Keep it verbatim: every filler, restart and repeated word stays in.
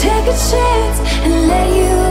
take a chance and let you